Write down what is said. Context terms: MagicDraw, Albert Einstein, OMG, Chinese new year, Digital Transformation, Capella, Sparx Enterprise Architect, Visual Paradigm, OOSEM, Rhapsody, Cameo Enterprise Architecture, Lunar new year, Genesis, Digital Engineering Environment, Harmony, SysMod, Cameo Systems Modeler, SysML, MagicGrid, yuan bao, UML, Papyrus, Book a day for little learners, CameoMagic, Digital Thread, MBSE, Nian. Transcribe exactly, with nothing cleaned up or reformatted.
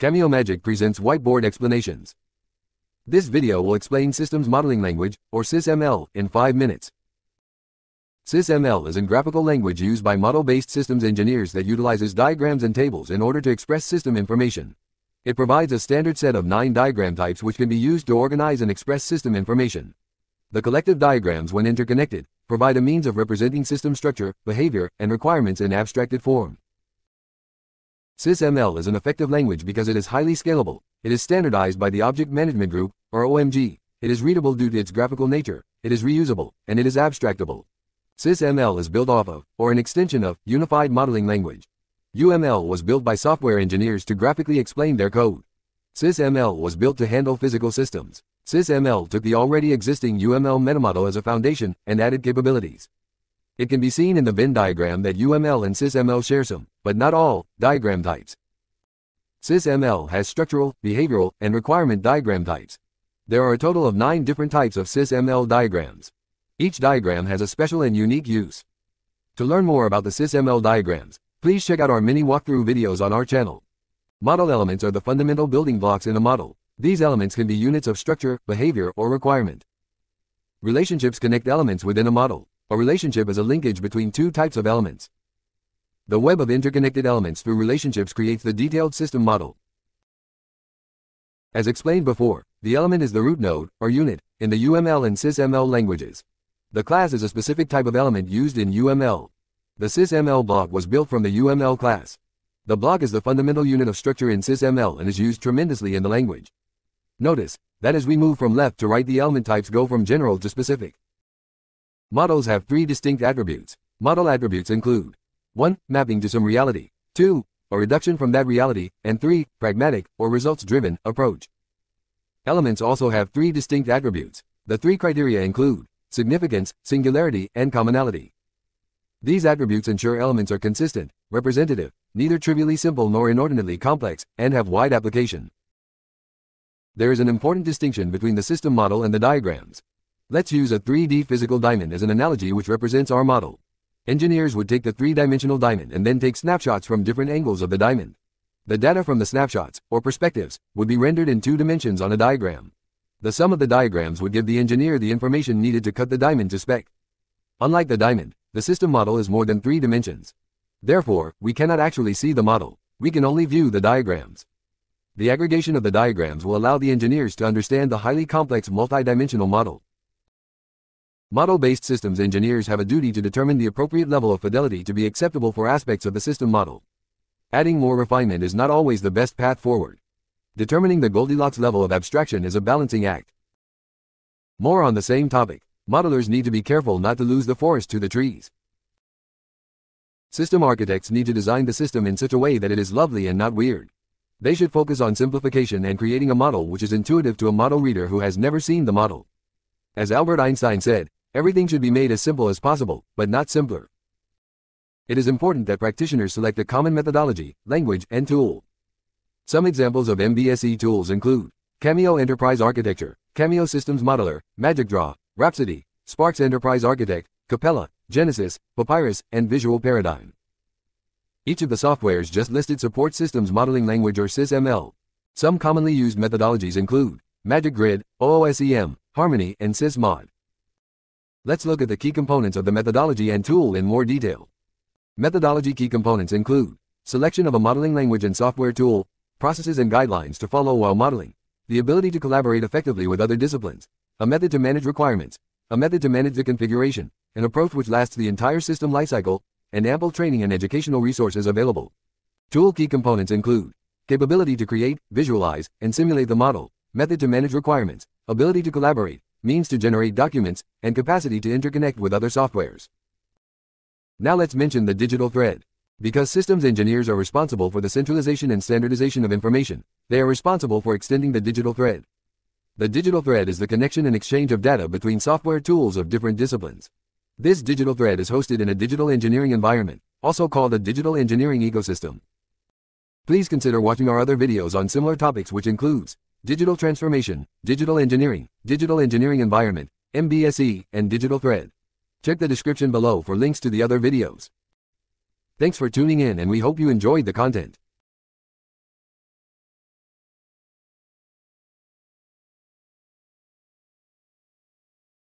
CameoMagic presents whiteboard explanations. This video will explain Systems Modeling Language, or SysML, in five minutes. SysML is a graphical language used by model-based systems engineers that utilizes diagrams and tables in order to express system information. It provides a standard set of nine diagram types which can be used to organize and express system information. The collective diagrams, when interconnected, provide a means of representing system structure, behavior, and requirements in abstracted form. SysML is an effective language because it is highly scalable, it is standardized by the Object Management Group, or O M G, it is readable due to its graphical nature, it is reusable, and it is abstractable. SysML is built off of, or an extension of, Unified Modeling Language. U M L was built by software engineers to graphically explain their code. SysML was built to handle physical systems. SysML took the already existing U M L metamodel as a foundation and added capabilities. It can be seen in the Venn diagram that U M L and SysML share some, but not all, diagram types. SysML has structural, behavioral, and requirement diagram types. There are a total of nine different types of SysML diagrams. Each diagram has a special and unique use. To learn more about the SysML diagrams, please check out our mini walkthrough videos on our channel. Model elements are the fundamental building blocks in a model. These elements can be units of structure, behavior, or requirement. Relationships connect elements within a model. A relationship is a linkage between two types of elements. The web of interconnected elements through relationships creates the detailed system model. As explained before, the element is the root node, or unit, in the U M L and SysML languages. The class is a specific type of element used in U M L. The SysML block was built from the U M L class. The block is the fundamental unit of structure in SysML and is used tremendously in the language. Notice that as we move from left to right, the element types go from general to specific. Models have three distinct attributes. Model attributes include one Mapping to some reality, two A reduction from that reality, and three Pragmatic, or results-driven, approach. Elements also have three distinct attributes. The three criteria include significance, singularity, and commonality. These attributes ensure elements are consistent, representative, neither trivially simple nor inordinately complex, and have wide application. There is an important distinction between the system model and the diagrams. Let's use a three D physical diamond as an analogy which represents our model. Engineers would take the three-dimensional diamond and then take snapshots from different angles of the diamond. The data from the snapshots, or perspectives, would be rendered in two dimensions on a diagram. The sum of the diagrams would give the engineer the information needed to cut the diamond to spec. Unlike the diamond, the system model is more than three dimensions. Therefore, we cannot actually see the model, we can only view the diagrams. The aggregation of the diagrams will allow the engineers to understand the highly complex multidimensional model. Model-based systems engineers have a duty to determine the appropriate level of fidelity to be acceptable for aspects of the system model. Adding more refinement is not always the best path forward. Determining the Goldilocks level of abstraction is a balancing act. More on the same topic, modelers need to be careful not to lose the forest to the trees. System architects need to design the system in such a way that it is lovely and not weird. They should focus on simplification and creating a model which is intuitive to a model reader who has never seen the model. As Albert Einstein said, everything should be made as simple as possible, but not simpler. It is important that practitioners select a common methodology, language, and tool. Some examples of M B S E tools include Cameo Enterprise Architecture, Cameo Systems Modeler, MagicDraw, Rhapsody, Sparx Enterprise Architect, Capella, Genesis, Papyrus, and Visual Paradigm. Each of the softwares just listed supports Systems Modeling Language, or SysML. Some commonly used methodologies include MagicGrid, O O S E M, Harmony, and SysMod. Let's look at the key components of the methodology and tool in more detail. Methodology key components include selection of a modeling language and software tool, processes and guidelines to follow while modeling, the ability to collaborate effectively with other disciplines, a method to manage requirements, a method to manage the configuration, an approach which lasts the entire system lifecycle, and ample training and educational resources available. Tool key components include capability to create, visualize, and simulate the model, method to manage requirements, ability to collaborate, means to generate documents, and capacity to interconnect with other softwares. Now let's mention the digital thread. Because systems engineers are responsible for the centralization and standardization of information, they are responsible for extending the digital thread. The digital thread is the connection and exchange of data between software tools of different disciplines. This digital thread is hosted in a digital engineering environment, also called a digital engineering ecosystem. Please consider watching our other videos on similar topics, which includes Digital Transformation, Digital Engineering, Digital Engineering Environment, M B S E, and Digital Thread. Check the description below for links to the other videos. Thanks for tuning in, and we hope you enjoyed the content.